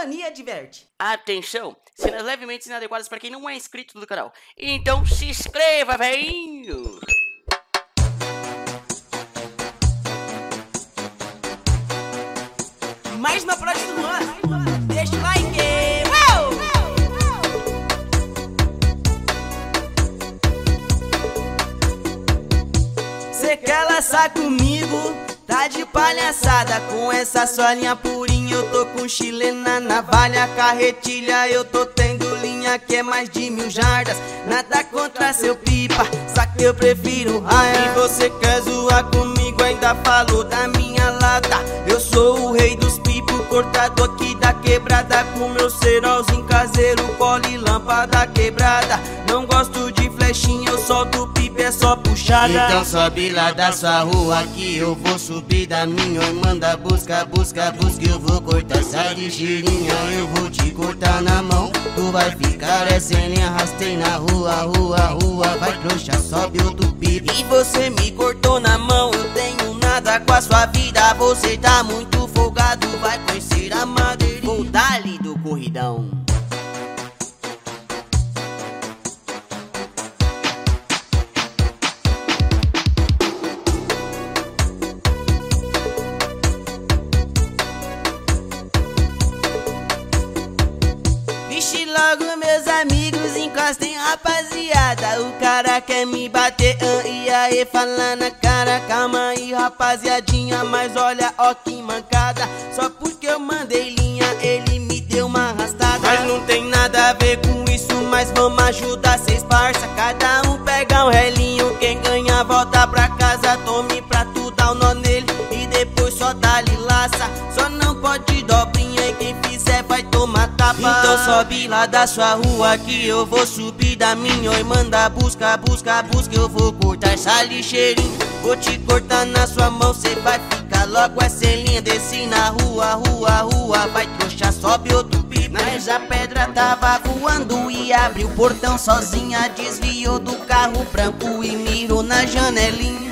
Mania adverte. Atenção, cenas levemente inadequadas para quem não é inscrito do canal. Então se inscreva, velhinho! Mais uma prova do nós! Deixa o like! Você quer laçar comigo? Tá de palhaçada com essa sua linha purinha. Eu tô com chilena, navalha, carretilha. Eu tô tendo linha que é mais de 1000 jardas. Nada contra seu pipa, só que eu prefiro raia. E você quer zoar comigo, ainda falou da minha lata. Eu sou o rei dos pipos, cortador aqui da quebrada. Com meu cerolzinho caseiro, poli, lâmpada quebrada. Não gosto de flechinha, eu solto pipa. É só puxada. Então sobe lá da sua rua que eu vou subir da minha. Manda busca, busca, busca, eu vou cortar. Sai de girinha, eu vou te cortar na mão. Tu vai ficar é sem nem arrastei na rua, rua, rua. Vai trouxa, sobe o tupido. E você me cortou na mão, eu tenho nada com a sua vida. Você tá muito folgado, vai conhecer a madeirinha. Vou dar-lhe do corridão. Logo meus amigos encostem, rapaziada. O cara quer me bater, e aí fala na cara. Calma aí, rapaziadinha, mas olha ó que mancada. Só porque eu mandei linha, ele me deu uma arrastada. Mas não tem nada a ver com isso, mas vamos ajudar seis parça. Cada um pega um relinho, quem ganha volta pra casa. Tome pra tu dar o nó nele, e depois só dá-lhe laça. Só não pode dobrinha, e quem fizer vai tomar tapa. Então sobe lá da sua rua que eu vou subir da minha. E manda busca, busca, busca, eu vou cortar essa lixeirinha. Vou te cortar na sua mão, cê vai ficar logo essa linha. Desci na rua, rua, rua, vai trouxa, sobe outro pipo. Mas a pedra tava voando e abriu o portão sozinha. Desviou do carro branco e mirou na janelinha.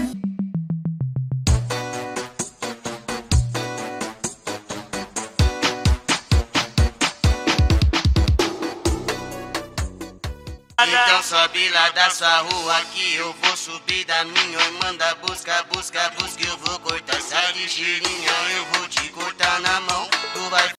Então sobe lá da sua rua que eu vou subir da minha. Manda busca, busca, busca, eu vou cortar. Sai de girinha, eu vou te cortar na mão. Tu vai